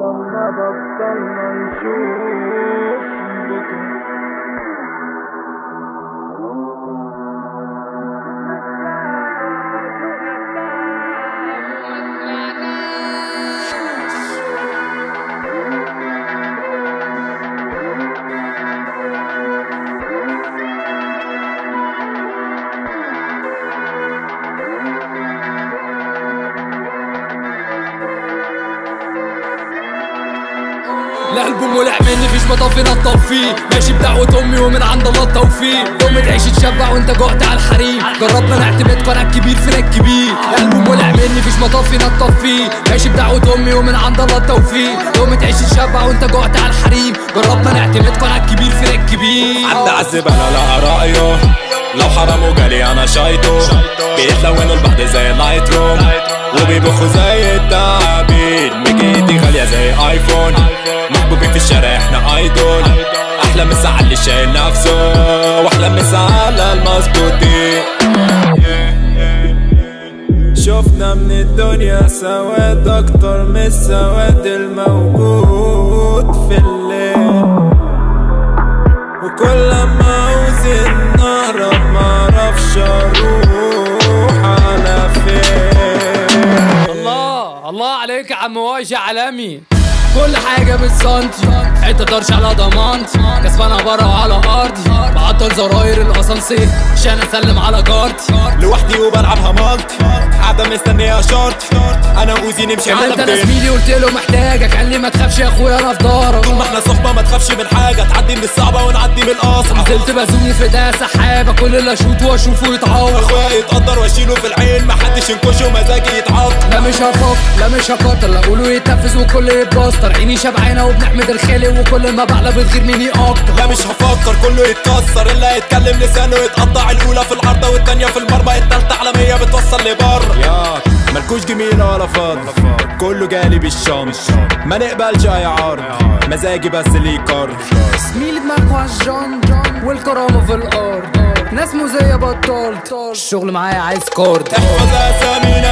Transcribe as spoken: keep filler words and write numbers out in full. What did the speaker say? بطلنا بطلنا نشوف بكرة. الالبوم ولع مني فيش مطاف نطل فيه، ماشي بدعوة امي ومن عند الله التوفيق. يوم تعيش تشبع وانت جوعت على الحريم، جربنا نعتمد قناة كبير فينا الكبير. الالبوم ولع مني فيش مطاف نطل فيه، ماشي بدعوة امي ومن عند الله التوفيق. يوم تعيش تشبع وانت جوعت على الحريم، جربنا نعتمد قناة كبير فينا الكبير. عبد عذب انا لها رايه، لو حرمه جالي انا شايطه. بيتلونوا البعض زي اللايت روم وبيبخوا زي التعابين. ميكيتي غاليه زي ايفون، محبوبين في الشارع احنا ايدول. احلى مسا على اللي شايل نفسه، واحلى مسا على المظبوطين. شفنا من الدنيا سواد اكتر من السواد الموجود في الليل، وكل ما عاوز نهرب معرفش اروح على فين. الله الله عليك يا عم واجي عالمي، كل حاجة بالسنتي، حتة طرش على ضمانتي، كسبانة برا وعلى أرضي، بعطل زراير الأسانسير عشان أسلم على كارتي، لوحدي وبلعبها مالتي، قاعدة مستنية شرطي، أنا وأوزي نمشي على بداية. أنا زميلي قلت له محتاجك، قال لي ما تخافش يا أخويا أنا في دارك. طول ما إحنا صحبة ما تخافش من حاجة، تعدي من الصعبة ونعدي من القصعة. نزلت بزوم في ده سحابة، كل اللي أشوطه وأشوفه يتعور. أخويا يتقدر وأشيله في العين، محدش ينكشه مزاجي يتعاطى. لا مش هفكر، لا مش هكتر، لا أقوله يتنفذ والكل يبلاص. عيني شبعانه وبنحمد الخالق، وكل ما بقلب بتغير مني اكتر. لا مش هفكر كله يتكسر، اللي هيتكلم لسانه يتقطع. الاولى في العارضه والتانيه في المرمى، التالتة عالميه بتوصل لبره. ياك مالكوش جميله ولا فضل، كله جالي بالشمس، ما نقبلش اي عرض، مزاجي بس ليه كارد. زميلي دماغه عالجن والكرامه في الارض، ناس مزيه بطلت الشغل معايا عايز كارد. احفظ اسامينا